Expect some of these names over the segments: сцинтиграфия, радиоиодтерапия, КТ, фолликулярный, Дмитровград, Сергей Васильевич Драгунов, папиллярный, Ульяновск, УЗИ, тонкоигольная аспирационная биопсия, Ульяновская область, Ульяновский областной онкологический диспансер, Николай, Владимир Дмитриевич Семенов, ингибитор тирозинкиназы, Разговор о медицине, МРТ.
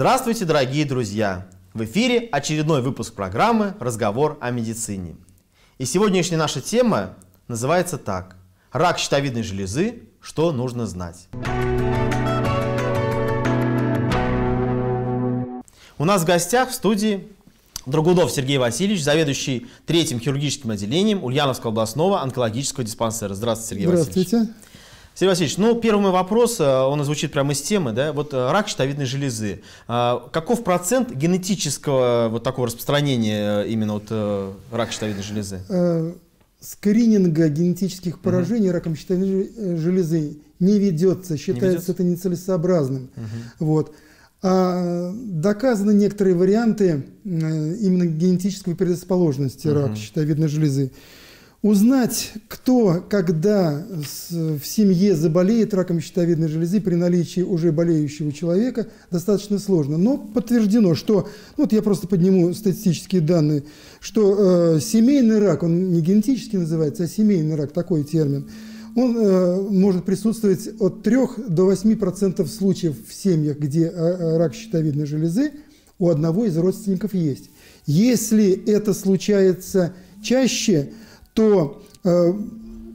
Здравствуйте, дорогие друзья! В эфире очередной выпуск программы «Разговор о медицине». И сегодняшняя наша тема называется так: «Рак щитовидной железы. Что нужно знать?». У нас в гостях в студии Драгунов Сергей Васильевич, заведующий 3-м хирургическим отделением Ульяновского областного онкологического диспансера. Здравствуйте, Сергей Васильевич. Здравствуйте. Сергей Васильевич, ну первый мой вопрос, он звучит прямо из темы, да, вот рак щитовидной железы. Каков процент генетического вот такого распространения именно вот рака щитовидной железы? Скрининга генетических поражений раком щитовидной железы не ведется, считается это нецелесообразным. Вот. А доказаны некоторые варианты именно генетической предрасположенности рака щитовидной железы. Узнать, кто, когда в семье заболеет раком щитовидной железы при наличии уже болеющего человека, достаточно сложно. Но подтверждено, что, вот я просто подниму статистические данные, что семейный рак, он не генетически называется, а семейный рак, такой термин, он может присутствовать от 3 до 8% случаев в семьях, где рак щитовидной железы у одного из родственников есть. Если это случается чаще, то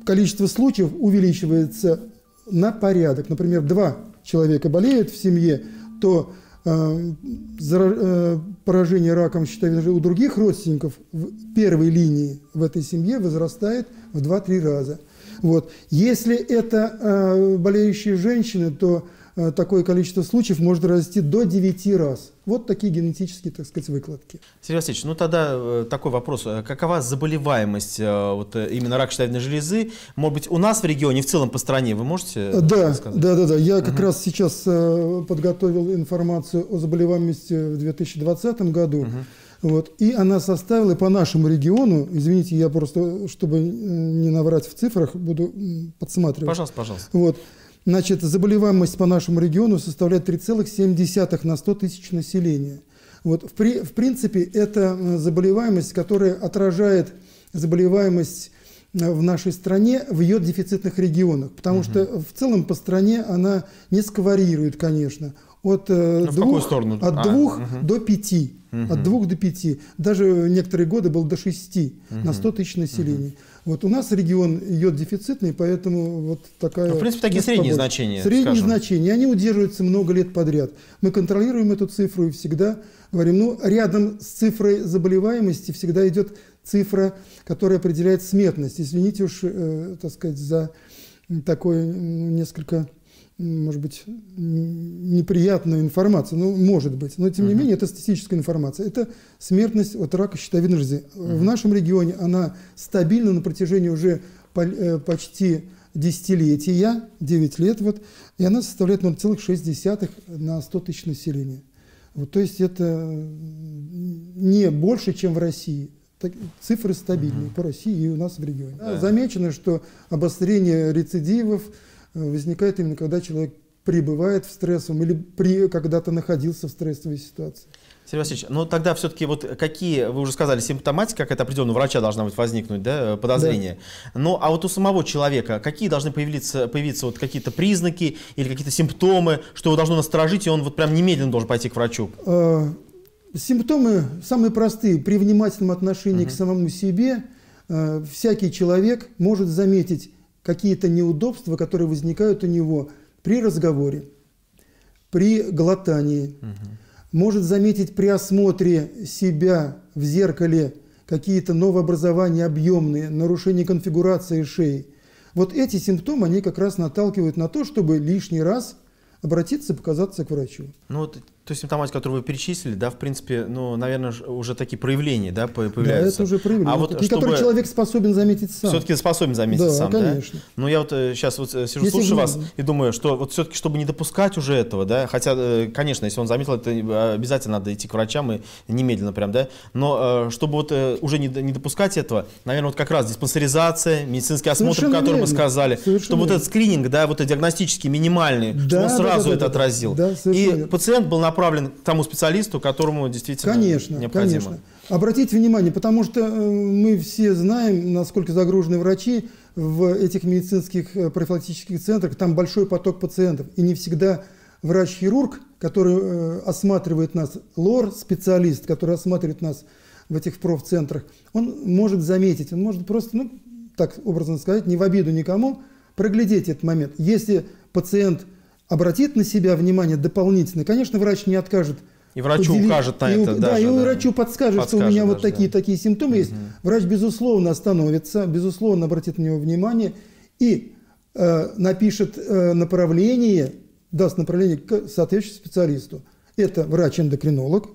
количество случаев увеличивается на порядок. Например, 2 человека болеют в семье, то поражение раком щитовидной железы у других родственников в первой линии в этой семье возрастает в 2-3 раза. Вот. Если это болеющие женщины, то такое количество случаев может расти до 9 раз. Вот такие генетические, так сказать, выкладки. Сергей Васильевич, ну тогда такой вопрос. Какова заболеваемость вот, именно рака щитовидной железы? Может быть, у нас в регионе, в целом по стране, вы можете сказать? Да. Я как раз сейчас подготовил информацию о заболеваемости в 2020 году. Вот. И она составила по нашему региону, извините, я просто, чтобы не наврать в цифрах, буду подсматривать. Пожалуйста, пожалуйста. Вот. Значит, заболеваемость по нашему региону составляет 3,7 на 100 тысяч населения. Вот. В принципе, это заболеваемость, которая отражает заболеваемость в нашей стране в ее дефицитных регионах. Потому что в целом по стране она несколько вариирует, конечно. От 2 до 5. От 2 до 5. Даже в некоторые годы был до 6 на 100 тысяч населения. Вот у нас регион йод дефицитный, поэтому вот такая... Ну, в принципе, такие средние значения. Средние значения. Они удерживаются много лет подряд. Мы контролируем эту цифру и всегда говорим, ну, рядом с цифрой заболеваемости всегда идет цифра, которая определяет смертность. Извините уж, так сказать, за такое несколько... может быть, неприятную информацию, ну, может быть, но тем не менее это статистическая информация. Это смертность от рака щитовидной железы. В нашем регионе она стабильна на протяжении уже почти десятилетия, 9 лет, вот, и она составляет 0,6 на 100 тысяч населения. Вот, то есть это не больше, чем в России. Цифры стабильные по России и у нас в регионе. Да. Замечено, что обострение рецидивов возникает именно когда человек пребывает в стрессовом или когда-то находился в стрессовой ситуации. Сергей Васильевич, ну тогда все-таки вот какие, вы уже сказали, симптоматика, какая-то определенная у врача должна быть возникнуть, да, подозрение. Да. Ну а вот у самого человека какие должны появиться вот какие-то признаки или какие-то симптомы, что его должно насторожить, и он вот прям немедленно должен пойти к врачу? Симптомы самые простые. При внимательном отношении к самому себе всякий человек может заметить какие-то неудобства, которые возникают у него при разговоре, при глотании. Может заметить при осмотре себя в зеркале какие-то новообразования объемные, нарушение конфигурации шеи. Вот эти симптомы, они как раз наталкивают на то, чтобы лишний раз обратиться, показаться к врачу. Ну вот ту симптоматику, которую вы перечислили, да, в принципе, ну, наверное, уже такие проявления, да, появляются. Да, это уже проявления, а вот такие, чтобы... которые человек способен заметить сам. Все-таки способен заметить, да, сам, конечно. Да? Но я вот сейчас вот сижу, слушаю вас и думаю, что вот все-таки, чтобы не допускать уже этого, да, хотя, конечно, если он заметил, это обязательно надо идти к врачам и немедленно прям, да, но чтобы вот уже не допускать этого, наверное, вот как раз диспансеризация, медицинский осмотр, о котором мы сказали, чтобы вот этот скрининг, да, вот этот диагностический, минимальный, да, чтобы он сразу это отразил. Да, и пациент был направлен к тому специалисту, которому действительно необходимо. Конечно. Обратите внимание, потому что мы все знаем, насколько загружены врачи в этих медицинских профилактических центрах. Там большой поток пациентов. И не всегда врач-хирург, который осматривает нас, лор-специалист, который осматривает нас в этих профцентрах, он может заметить, он может просто, ну, так образно сказать, не в обиду никому, проглядеть этот момент. Если пациент обратит на себя внимание дополнительно, конечно, врач не откажет. И врачу укажет на это. Да, и врачу подскажет, что у меня вот такие симптомы есть. Врач, безусловно, остановится, безусловно, обратит на него внимание и напишет направление, даст направление к соответствующему специалисту. Это врач-эндокринолог,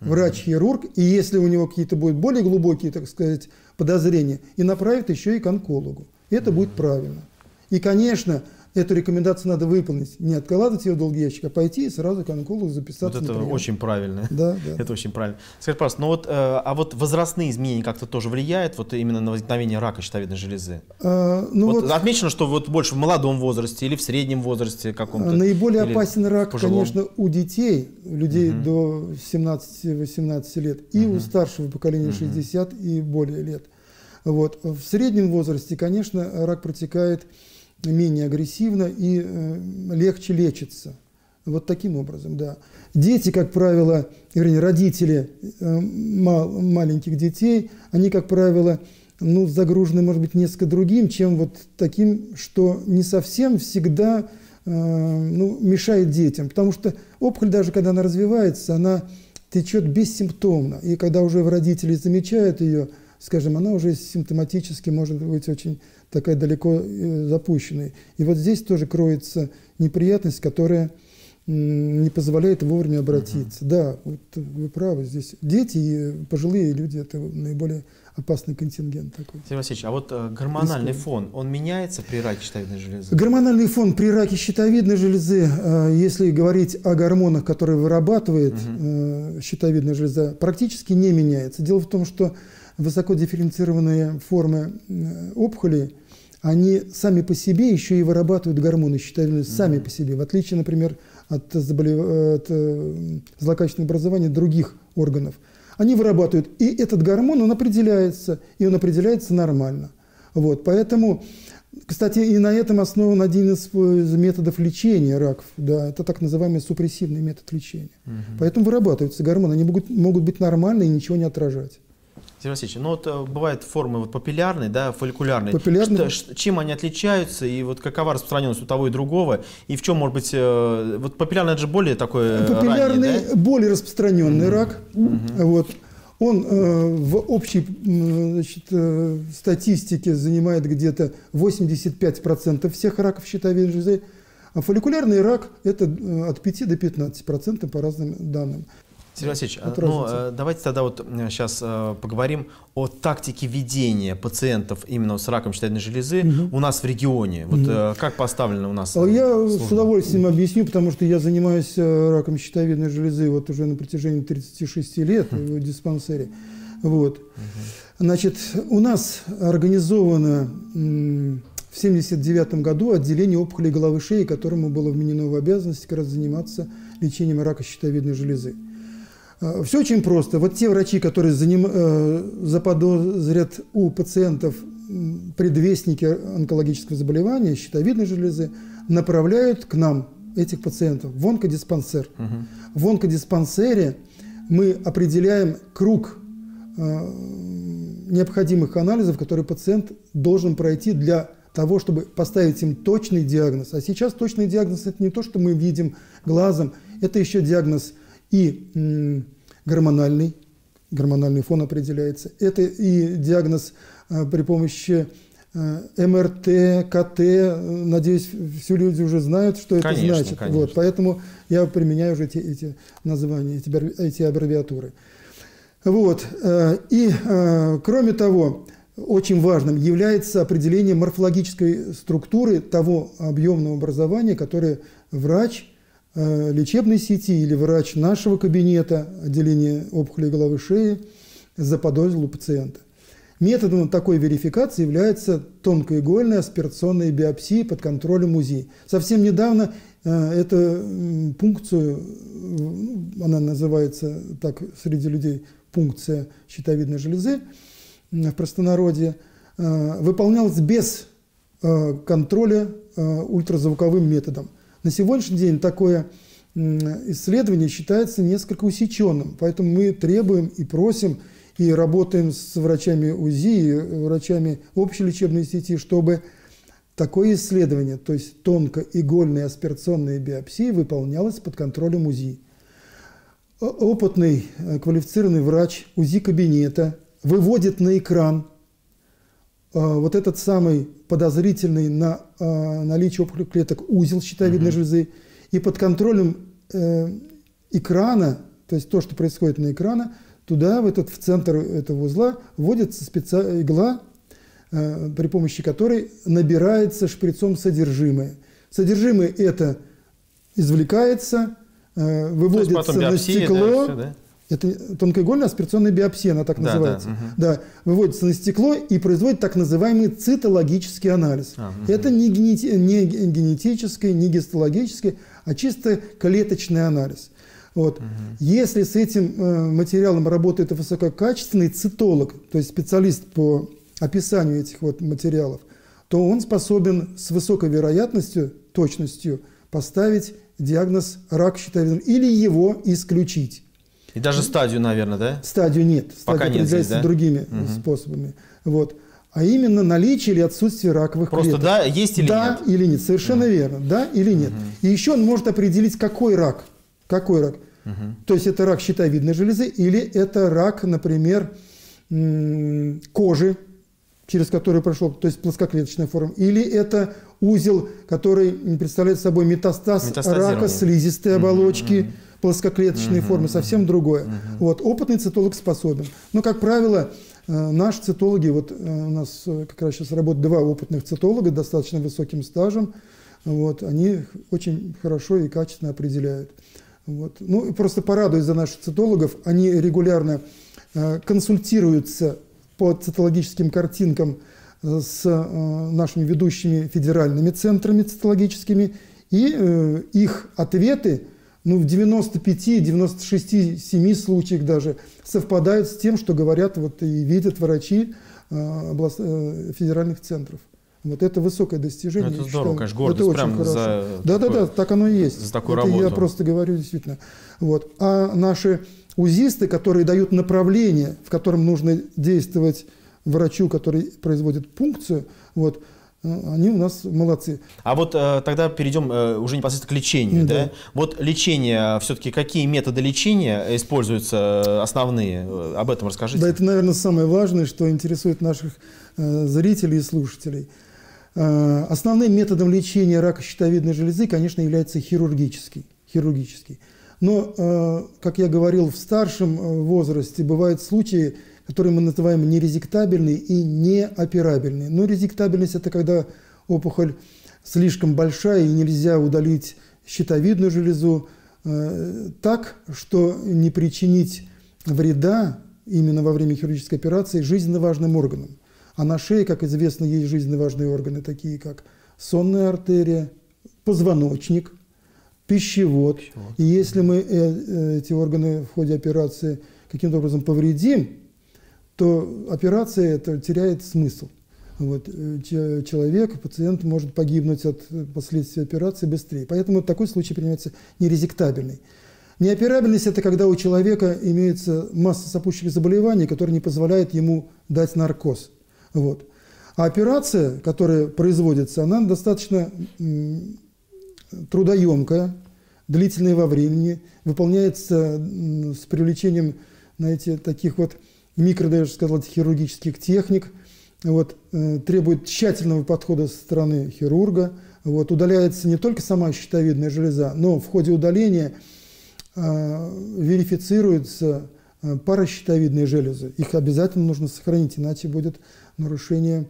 врач-хирург, и если у него какие-то будут более глубокие, так сказать, подозрения, и направит еще и к онкологу. Это будет правильно. И, конечно, эту рекомендацию надо выполнить. Не откладывать ее в долгий ящик, а пойти и сразу к онкологу записаться. Вот это очень правильно. Да, да. Это очень правильно. Скажи, пожалуйста, ну вот, а вот возрастные изменения как-то тоже влияют вот именно на возникновение рака щитовидной железы? Ну вот отмечено, что вот больше в молодом возрасте или в среднем возрасте каком-то? Наиболее опасен рак, конечно, у детей, у людей до 17-18 лет, и у старшего поколения 60 и более лет. Вот. В среднем возрасте, конечно, рак протекает менее агрессивно и легче лечится. Вот таким образом, да. Дети, как правило, вернее, родители маленьких детей, они, как правило, ну, загружены, может быть, несколько другим, чем вот таким, что не совсем всегда ну, мешает детям. Потому что опухоль, даже когда она развивается, она течет бессимптомно. И когда уже родители замечают ее, скажем, она уже симптоматически может быть очень такая далеко запущенной. И вот здесь тоже кроется неприятность, которая не позволяет вовремя обратиться. Да, вот вы правы, здесь дети и пожилые люди – это наиболее опасный контингент такой. Сергей Васильевич, а вот гормональный фон, он меняется при раке щитовидной железы? Гормональный фон при раке щитовидной железы, если говорить о гормонах, которые вырабатывает щитовидная железа, практически не меняется. Дело в том, что высоко дифференцированные формы опухоли, они сами по себе еще и вырабатывают гормоны щитовидной сами по себе, в отличие, например, от злокачественного образования других органов. Они вырабатывают, и этот гормон, он определяется, и нормально. Вот, поэтому, кстати, и на этом основан один из методов лечения раков, да, это так называемый супрессивный метод лечения. Поэтому вырабатываются гормоны, они могут быть нормальны и ничего не отражать. Сергей Васильевич, ну вот бывают формы вот, популярные, да, фолликулярные. Популярные. Чем они отличаются и вот какова распространенность у того и другого? И в чем, может быть, вот популярный, это же более такой популярный, ранний, да? Более распространенный рак. Вот. Он в общей, значит, статистике занимает где-то 85% всех раков щитовидной железы. А фолликулярный рак – это от 5 до 15% по разным данным. Сергей Васильевич, ну, давайте тогда вот сейчас поговорим о тактике ведения пациентов именно с раком щитовидной железы у нас в регионе. Вот как поставлено у нас? Я с удовольствием объясню, потому что я занимаюсь раком щитовидной железы вот уже на протяжении 36 лет в диспансере. Вот. Значит, у нас организовано в 1979 году отделение опухолей головы шеи, которому было вменено в обязанность как раз заниматься лечением рака щитовидной железы. Все очень просто. Вот те врачи, которые заподозрят у пациентов предвестники онкологического заболевания, щитовидной железы, направляют к нам этих пациентов в онкодиспансер. В онкодиспансере мы определяем круг необходимых анализов, которые пациент должен пройти для того, чтобы поставить им точный диагноз. А сейчас точный диагноз – это не то, что мы видим глазом, это еще диагноз и гормональный фон определяется. Это и диагноз при помощи МРТ, КТ. Надеюсь, все люди уже знают, что это значит. Конечно. Вот, поэтому я применяю уже эти названия, эти аббревиатуры. Вот. И, кроме того, очень важным является определение морфологической структуры того объемного образования, которое врач лечебной сети или врач нашего кабинета, отделения опухолей головы шеи, заподозрил у пациента. Методом такой верификации является тонкоигольная аспирационная биопсия под контролем УЗИ. Совсем недавно эту пункцию, она называется так среди людей, пункция щитовидной железы в простонародье, выполнялась без контроля ультразвуковым методом. На сегодняшний день такое исследование считается несколько усеченным, поэтому мы требуем и просим, и работаем с врачами УЗИ, и врачами общей лечебной сети, чтобы такое исследование, то есть тонкоигольные аспирационные биопсии, выполнялось под контролем УЗИ. Опытный квалифицированный врач УЗИ кабинета выводит на экран вот этот самый подозрительный на наличие опухолевых клеток узел щитовидной железы, и под контролем экрана, то есть то, что происходит на экране, туда, в центр этого узла, вводится игла, при помощи которой набирается шприцом содержимое. Содержимое это извлекается, выводится на стекло. Это тонкоигольная аспирационная биопсия, она так называется. Выводится на стекло и производит так называемый цитологический анализ. Это не генетический, не гистологический, а чисто клеточный анализ. Вот. Если с этим материалом работает высококачественный цитолог, то есть специалист по описанию этих материалов, то он способен с высокой вероятностью, точностью поставить диагноз рак щитовидной или его исключить. И даже стадию, наверное, да? Стадию нет. Пока стадию определяется другими способами. Вот. А именно наличие или отсутствие раковых клеток. Просто да, есть или да, нет? Да или нет. Совершенно верно. Да или нет. И еще он может определить, какой рак. Какой рак? То есть это рак щитовидной железы или это рак, например, кожи, через которую прошел, то есть плоскоклеточная форма, или это узел, который представляет собой метастаз рака слизистой оболочки, плоскоклеточной формы, совсем другое. Вот, опытный цитолог способен. Но, как правило, наши цитологи, у нас как раз сейчас работают два опытных цитолога с достаточно высоким стажем, они очень хорошо и качественно определяют. Ну, просто порадуюсь за наших цитологов, они регулярно консультируются по цитологическим картинкам с нашими ведущими федеральными центрами цитологическими, и их ответы в 95–96–97 случаях даже совпадают с тем, что говорят и видят врачи федеральных центров. Это высокое достижение. Это здорово, конечно, гордость прям за... Да-да-да, так оно и есть. За такую работу. Я просто говорю, действительно. А наши УЗИсты, которые дают направление, в котором нужно действовать врачу, который производит пункцию, они у нас молодцы. А тогда перейдем уже непосредственно к лечению. Да. Лечение, все-таки какие методы лечения используются основные? Об этом расскажите. Да, это, наверное, самое важное, что интересует наших зрителей и слушателей. Основным методом лечения рака щитовидной железы, конечно, является хирургический. Но, как я говорил, в старшем возрасте бывают случаи, которые мы называем нерезектабельные и неоперабельные. Но резектабельность – это когда опухоль слишком большая и нельзя удалить щитовидную железу так, что не причинить вреда именно во время хирургической операции жизненно важным органам. А на шее, как известно, есть жизненно важные органы, такие как сонная артерия, позвоночник, пищевод. И если мы эти органы в ходе операции каким-то образом повредим, то операция эта теряет смысл. Человек, пациент может погибнуть от последствий операции быстрее. Поэтому такой случай принимается нерезектабельный. Неоперабельность – это когда у человека имеется масса сопутствующих заболеваний, которые не позволяют ему дать наркоз. А операция, которая производится, она достаточно трудоемкая, длительная во времени, выполняется с привлечением, знаете, таких микро, даже сказал, хирургических техник, требует тщательного подхода со стороны хирурга. Удаляется не только сама щитовидная железа, но в ходе удаления верифицируется паращитовидные железы. Их обязательно нужно сохранить, иначе будет нарушение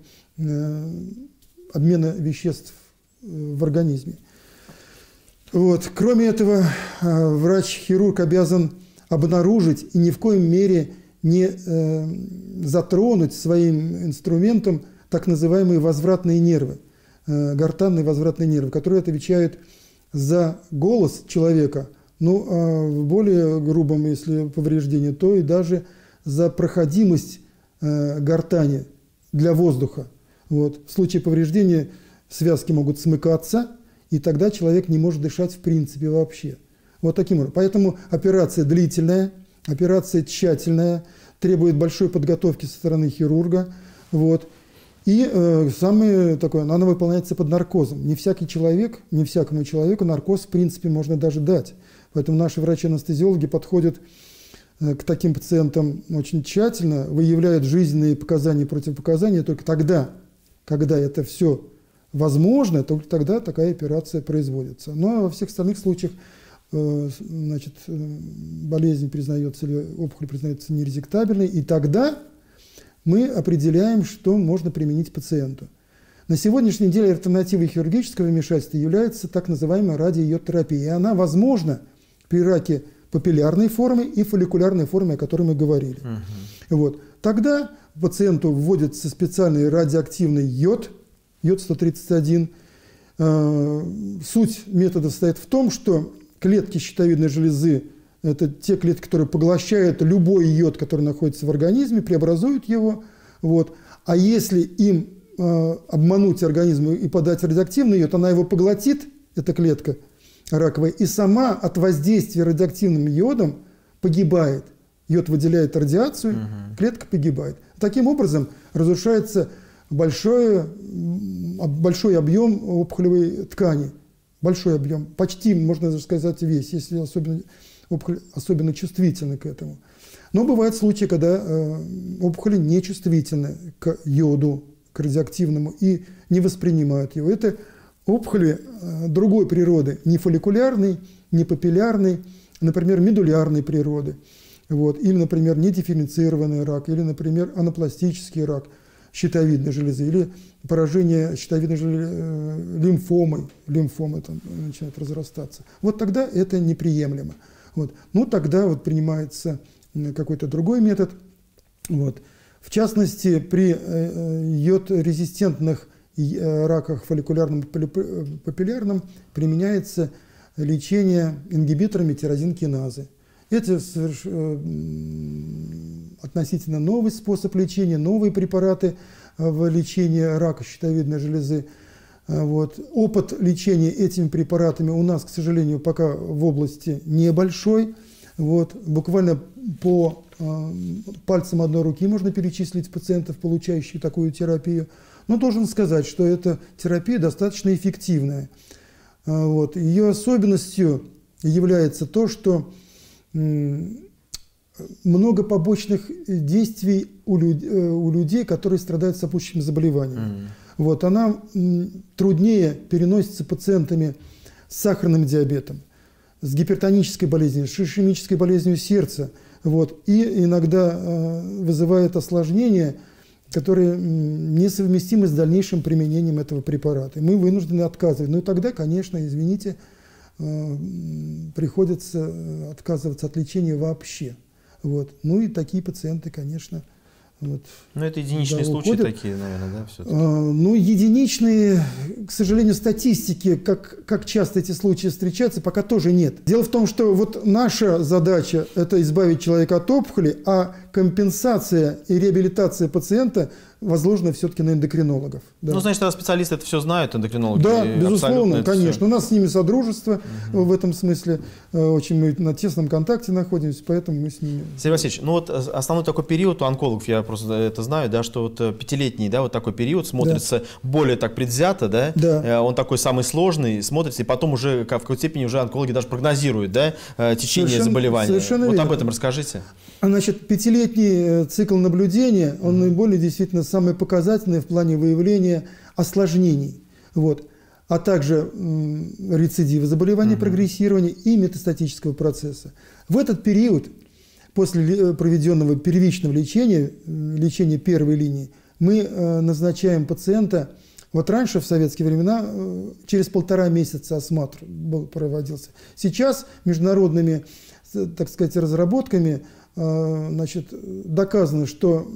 обмена веществ в организме. Кроме этого, врач-хирург обязан обнаружить и ни в коем мере не затронуть своим инструментом так называемые возвратные нервы, гортанные возвратные нервы, которые отвечают за голос человека, в более грубом, если повреждении, то и даже за проходимость гортани для воздуха. В случае повреждения связки могут смыкаться, и тогда человек не может дышать в принципе вообще. Вот таким образом. Поэтому операция длительная, операция тщательная, требует большой подготовки со стороны хирурга. Вот. И самое такое, она выполняется под наркозом. Не всякому человеку наркоз, в принципе, можно даже дать. Поэтому наши врачи-анестезиологи подходят к таким пациентам очень тщательно, выявляют жизненные показания и противопоказания. Только тогда, когда это все возможно, только тогда такая операция производится. Но во всех остальных случаях, значит, болезнь признается или опухоль признается нерезектабельной, и тогда мы определяем, что можно применить пациенту. На сегодняшний день альтернативой хирургического вмешательства является так называемая радиоиодтерапия. И она возможна при раке папиллярной формы и фолликулярной формы, о которой мы говорили. Вот. Тогда пациенту вводится специальный радиоактивный йод, йод-131. Суть метода состоит в том, что клетки щитовидной железы, это те клетки, которые поглощают любой йод, который находится в организме, преобразуют его. Вот. А если им обмануть организм и подать радиоактивный йод, она его поглотит, эта клетка раковая, и сама от воздействия радиоактивным йодом погибает. Йод выделяет радиацию, клетка погибает. Таким образом разрушается большой объем опухолевой ткани. Большой объем, почти, можно даже сказать, весь, если особенно... Опухоль особенно чувствительны к этому. Но бывают случаи, когда опухоли не чувствительны к йоду, к радиоактивному, и не воспринимают его. Это опухоли другой природы, не фолликулярной, не папиллярной, например, медуллярной природы, вот, или, например, недифференцированный рак, или, например, анапластический рак щитовидной железы, или поражение щитовидной железы лимфомой, лимфомы там начинают разрастаться. Вот тогда это неприемлемо. Вот. Ну, тогда вот принимается какой-то другой метод. Вот. В частности, при йод-резистентных раках фолликулярном и папиллярном применяется лечение ингибиторами тирозинкиназы. Это относительно новый способ лечения, новые препараты в лечении рака щитовидной железы. Вот. Опыт лечения этими препаратами у нас, к сожалению, пока в области небольшой. Вот. Буквально по пальцам одной руки можно перечислить пациентов, получающих такую терапию. Но должен сказать, что эта терапия достаточно эффективная. Вот. Ее особенностью является то, что много побочных действий у людей, которые страдают сопутствующими заболеваниями. Вот, она труднее переносится пациентами с сахарным диабетом, с гипертонической болезнью, с ишемической болезнью сердца. Вот, и иногда вызывает осложнения, которые несовместимы с дальнейшим применением этого препарата. И мы вынуждены отказывать. Ну и тогда, конечно, извините, приходится отказываться от лечения вообще. Вот. Ну и такие пациенты, конечно... Вот. Но это единичные случаи уходят. Такие, наверное, да? Все-таки? Ну, единичные, к сожалению, статистики, как часто эти случаи встречаются, пока тоже нет. Дело в том, что вот наша задача – это избавить человека от опухоли, а компенсация и реабилитация пациента возложена все-таки на эндокринологов. Да. Ну, значит, специалисты это все знают, эндокринологи? Да, безусловно, конечно. Все... У нас с ними содружество в этом смысле. Очень мы на тесном контакте находимся, поэтому мы с ними... Сергей Васильевич, ну вот основной такой период у онкологов, я просто это знаю, да, что вот пятилетний, да, вот такой период смотрится более так предвзято, да? Да. Он такой самый сложный, смотрится, и потом уже в какой-то степени уже онкологи даже прогнозируют, да, течение заболевания. Совершенно верно. Об этом расскажите. Значит, пятилетний цикл наблюдения, он наиболее действительно самый показательный в плане выявления осложнений, вот, а также рецидива заболевания, прогрессирования и метастатического процесса. В этот период, после проведенного первичного лечения, лечения первой линии, мы назначаем пациента, вот раньше, в советские времена, через 1,5 месяца осмотр проводился. Сейчас международными, так сказать, разработками, значит, доказано, что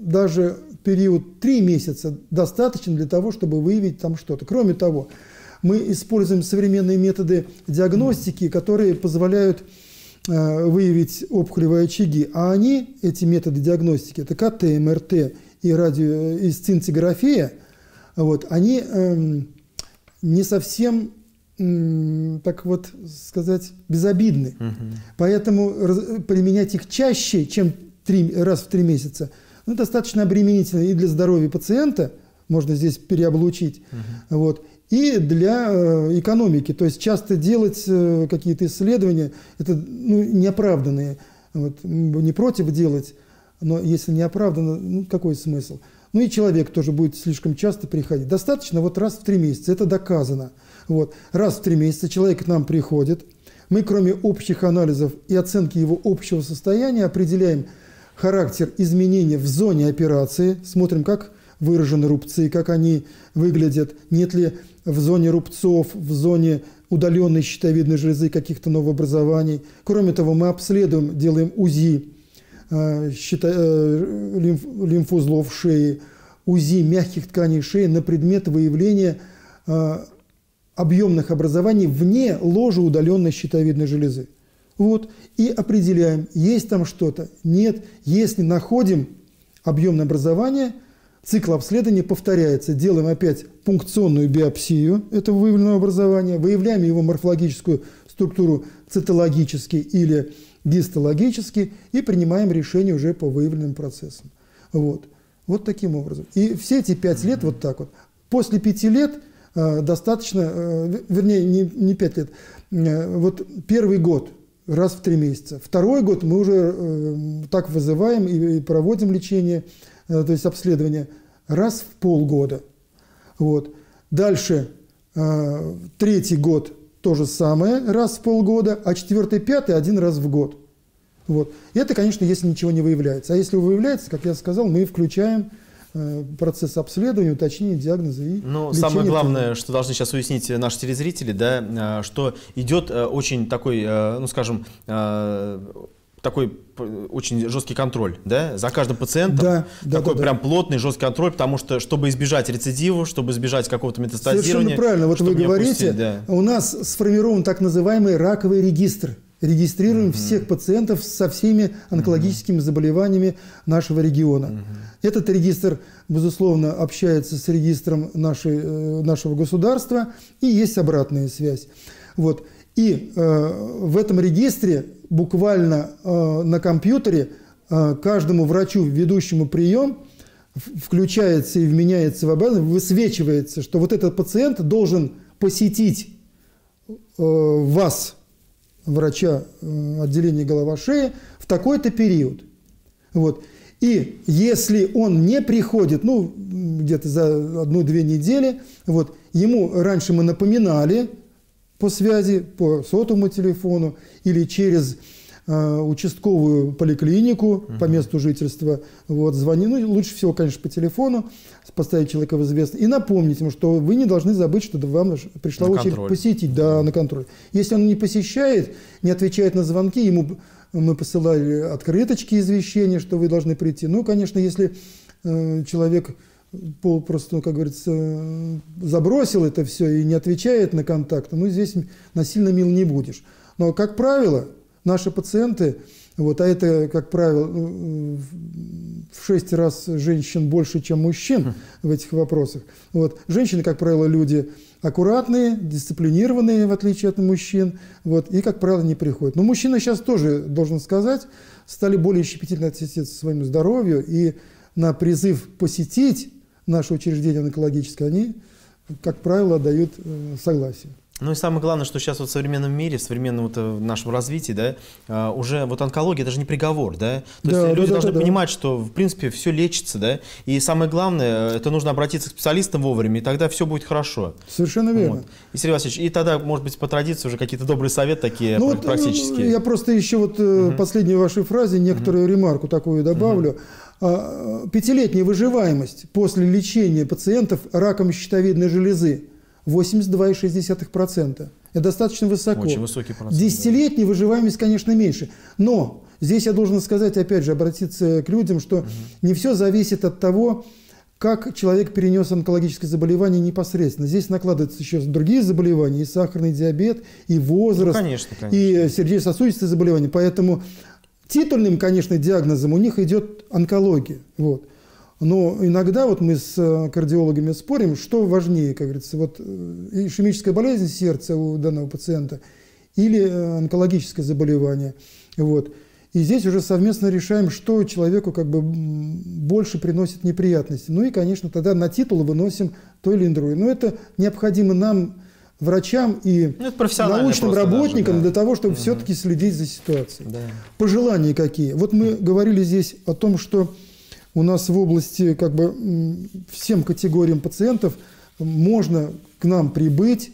даже период 3 месяца достаточен для того, чтобы выявить там что-то. Кроме того, мы используем современные методы диагностики, которые позволяют выявить опухолевые очаги. А они, эти методы диагностики, это КТ, МРТ и сцинтиграфия, вот, они не совсем так вот сказать, безобидны. Поэтому применять их чаще, чем раз в 3 месяца, ну, достаточно обременительно и для здоровья пациента, можно здесь переоблучить, вот, и для экономики. То есть часто делать какие-то исследования, это, ну, неоправданные, вот, не против делать, но если неоправданно, ну, какой смысл? Ну и человек тоже будет слишком часто приходить. Достаточно вот раз в 3 месяца, это доказано. Вот. Раз в 3 месяца человек к нам приходит, мы кроме общих анализов и оценки его общего состояния определяем характер изменения в зоне операции, смотрим, как выражены рубцы, как они выглядят, нет ли в зоне рубцов, в зоне удаленной щитовидной железы каких-то новообразований. Кроме того, мы обследуем, делаем УЗИ лимфоузлов шеи, УЗИ мягких тканей шеи на предмет выявления объемных образований вне ложа удаленной щитовидной железы. Вот. И определяем, есть там что-то, нет. Если находим объемное образование, цикл обследования повторяется. Делаем опять пункционную биопсию этого выявленного образования, выявляем его морфологическую структуру цитологически или гистологически и принимаем решение уже по выявленным процессам. Вот. Вот таким образом. И все эти 5 лет вот так вот. После 5 лет достаточно, вернее, не 5 лет, вот первый год раз в 3 месяца. Второй год мы уже так вызываем и проводим лечение, то есть обследование, раз в полгода. Вот. Дальше 3-й год то же самое, раз в полгода, а 4-й, 5-й – 1 раз в год. Вот. И это, конечно, если ничего не выявляется. А если выявляется, как я сказал, мы включаем процесс обследования, уточнения диагноза и лечения. Но самое главное, что должны сейчас уяснить наши телезрители, да, что идет очень такой, ну, скажем, такой очень жесткий контроль, да, за каждым пациентом, такой прям плотный жесткий контроль, потому что, чтобы избежать рецидива, чтобы избежать какого-то метастазирования. Совершенно правильно, вот вы говорите, у нас сформирован так называемый раковый регистр. Регистрируем всех пациентов со всеми онкологическими заболеваниями нашего региона. Этот регистр, безусловно, общается с регистром нашего государства, и есть обратная связь. Вот. И в этом регистре буквально на компьютере каждому врачу, ведущему прием, включается и вменяется в обязанность, высвечивается, что вот этот пациент должен посетить вас, врача отделения голова-шея, в такой-то период. Вот. И если он не приходит, ну, где-то за 1–2 недели, вот, ему раньше мы напоминали по связи, по сотовому телефону или через участковую поликлинику по месту жительства, вот, звонить, ну, лучше всего, конечно, по телефону, поставить человека в известность и напомнить ему, что вы не должны забыть, что вам пришла очередь посетить, на контроль. Если он не посещает, не отвечает на звонки, ему мы посылали открыточки, извещения, что вы должны прийти. Ну, конечно, если человек просто, как говорится, забросил это все и не отвечает на контакт, ну, здесь насильно мил не будешь. Но, как правило, наши пациенты, вот, а это, как правило, в 6 раз женщин больше, чем мужчин в этих вопросах. Вот. Женщины, как правило, люди аккуратные, дисциплинированные, в отличие от мужчин, вот, и, как правило, не приходят. Но мужчины сейчас тоже, должен сказать, стали более щепетильно относиться к своему здоровью, и на призыв посетить наше учреждение онкологическое они, как правило, дают согласие. Ну и самое главное, что сейчас вот в современном мире, в современном вот в нашем развитии, да, уже вот онкология, это же не приговор, да? То есть люди должны понимать, что, в принципе, все лечится, да? И самое главное, это нужно обратиться к специалистам вовремя, и тогда все будет хорошо. Совершенно верно. Вот. И, Сергей Васильевич, и тогда, может быть, по традиции уже какие-то добрые советы такие, ну, практические. Я просто еще вот последней вашей фразе некоторую ремарку такую добавлю. 5-летняя выживаемость после лечения пациентов раком щитовидной железы 82,6%. Это достаточно высоко. Очень высокий процент. 10-летняя выживаемость, конечно, меньше. Но здесь я должен сказать, опять же, обратиться к людям, что не все зависит от того, как человек перенес онкологическое заболевание непосредственно. Здесь накладываются еще другие заболевания, и сахарный диабет, и возраст, ну, конечно. И сердечно-сосудистые заболевания. Поэтому титульным, конечно, диагнозом у них идет онкология. Вот. Но иногда вот мы с кардиологами спорим, что важнее, как говорится, вот ишемическая болезнь сердца у данного пациента или онкологическое заболевание. Вот. И здесь уже совместно решаем, что человеку как бы больше приносит неприятности. Ну и, конечно, тогда на титул выносим то или иное. Но это необходимо нам, врачам и научным работникам, для того, чтобы все-таки следить за ситуацией. Да. Пожелания какие? Вот мы говорили здесь о том, что у нас в области как бы всем категориям пациентов можно к нам прибыть,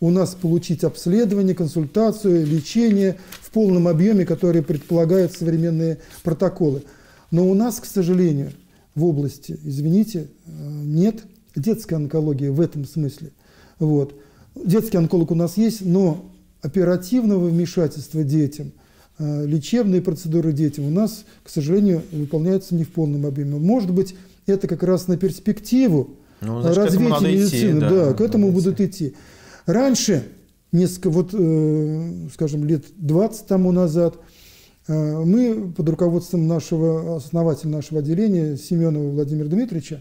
у нас получить обследование, консультацию, лечение в полном объеме, который предполагают современные протоколы. Но у нас, к сожалению, в области, извините, нет детской онкологии в этом смысле. Вот. Детский онколог у нас есть, но оперативного вмешательства детям, лечебные процедуры детям у нас, к сожалению, выполняются не в полном объеме. Может быть, это как раз на перспективу развития медицины. Да, к этому будут идти. Раньше, несколько, вот, скажем, лет 20 тому назад, мы под руководством нашего основателя нашего отделения Семенова Владимира Дмитриевича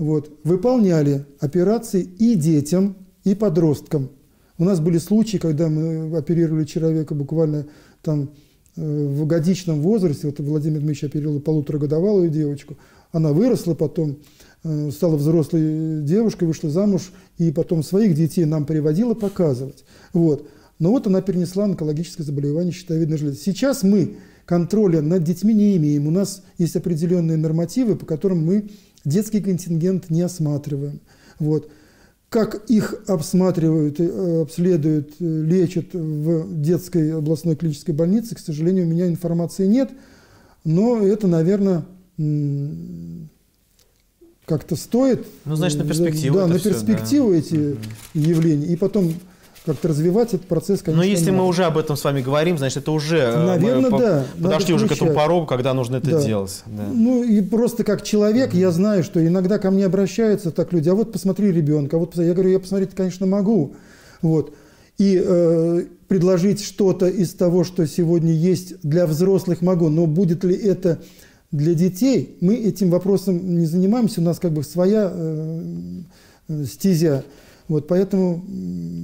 выполняли операции и детям, и подросткам. У нас были случаи, когда мы оперировали человека буквально там в годичном возрасте. Вот Владимир Дмитриевич оперировал полуторагодовалую девочку. Она выросла, потом стала взрослой девушкой, вышла замуж и потом своих детей нам приводила показывать. Вот. Но вот она перенесла онкологическое заболевание щитовидной железы. Сейчас мы контроля над детьми не имеем. У нас есть определенные нормативы, по которым мы детский контингент не осматриваем. Вот. Как их обсматривают, обследуют, лечат в детской областной клинической больнице, к сожалению, у меня информации нет. Но это, наверное, как-то стоит. Ну, значит, на перспективу. Да, на перспективу эти явления. И потом как-то развивать этот процесс, конечно. Но если мы уже об этом с вами говорим, значит, это уже... Наверное, да. Подошли уже к этому порогу, когда нужно это делать. Да. Ну, и просто как человек я знаю, что иногда ко мне обращаются так люди: а вот посмотри ребенка, а вот я говорю, я посмотреть, конечно, могу. Вот. И предложить что-то из того, что сегодня есть для взрослых, могу. Но будет ли это для детей? Мы этим вопросом не занимаемся, у нас как бы своя стезя. Вот, поэтому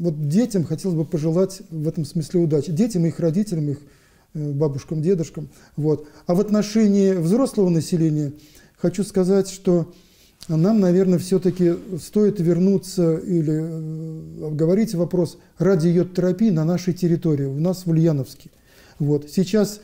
вот детям хотелось бы пожелать в этом смысле удачи. Детям, их родителям, их бабушкам, дедушкам. Вот. А в отношении взрослого населения хочу сказать, что нам, наверное, все-таки стоит вернуться или обговорить вопрос радиойодтерапии на нашей территории, у нас в Ульяновске. Вот. Сейчас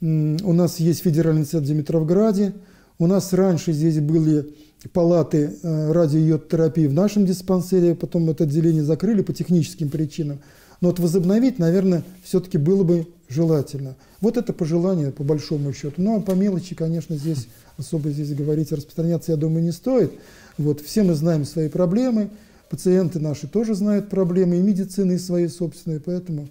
у нас есть федеральный центр в Дмитровграде, у нас раньше здесь были палаты радиойодтерапии в нашем диспансере, потом это отделение закрыли по техническим причинам. Но вот возобновить, наверное, все-таки было бы желательно. Вот это пожелание, по большому счету. Ну, а по мелочи, конечно, здесь особо говорить, распространяться, я думаю, не стоит. Вот, все мы знаем свои проблемы, пациенты наши тоже знают проблемы и медицины, и свои собственные, поэтому...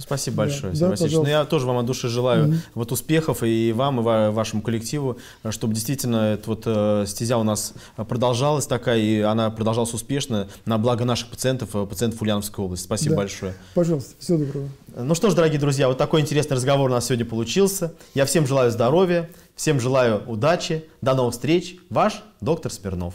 Спасибо большое, Сергей Васильевич. Ну, я тоже вам от души желаю вот успехов и вам, и вашему коллективу, чтобы действительно эта вот стезя у нас продолжалась такая, и она продолжалась успешно на благо наших пациентов, пациентов Ульяновской области. Спасибо большое. Пожалуйста, всего доброго. Ну что ж, дорогие друзья, вот такой интересный разговор у нас сегодня получился. Я всем желаю здоровья, всем желаю удачи, до новых встреч. Ваш доктор Смирнов.